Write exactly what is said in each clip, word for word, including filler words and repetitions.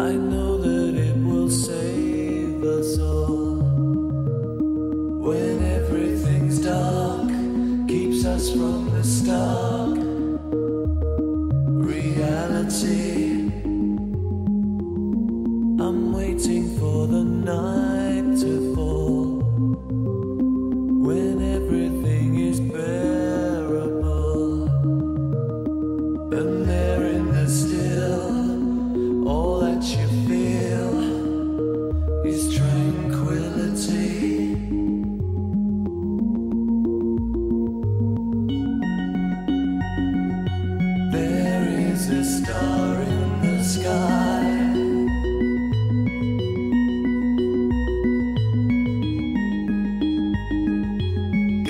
I know that it will save us all. When everything's dark, keeps us from the stark reality. I'm waiting for the night to fall. When everything is bearable, and there in the still, all that you feel is tranquility. A star in the sky.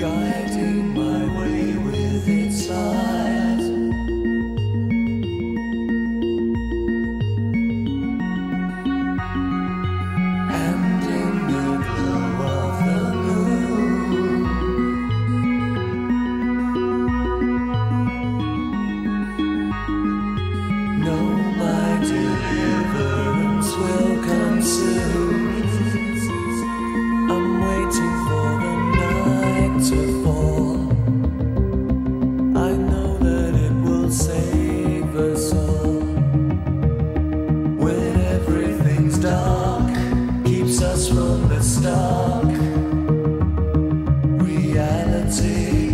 Guiding my way with its light. And in the glow of the moon, no, my deliverance will come soon. I'm waiting for the night to fall. I know that it will save us all. When everything's dark, keeps us from the stark reality.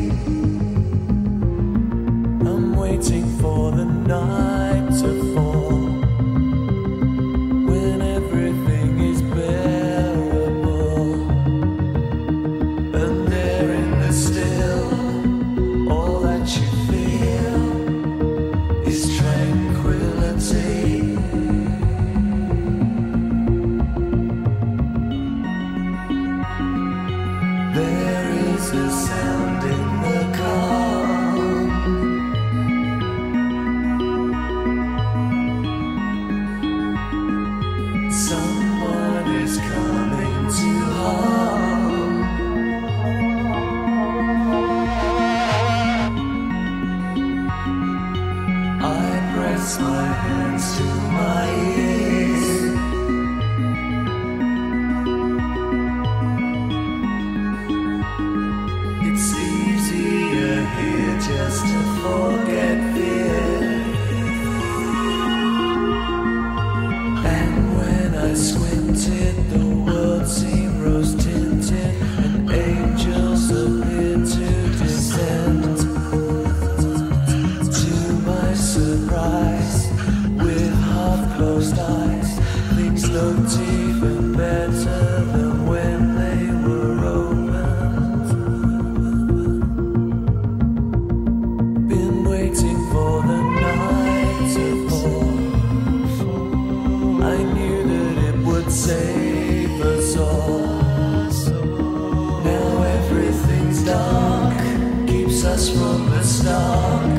I'm waiting for the night to fall. When everything is bearable, and there in the still, all that you feel is tranquility. There is a sound in the car. Someone is coming to harm. I press my hands to my ears. It's easier here just to forget fear. Squinted, the world seemed rose tinted, and angels appeared to descend. To my surprise, with half closed eyes, things looked even better than when they were opened. Been waiting for the night to fall. I knew save us all. Now everything's dark, keeps us from the start.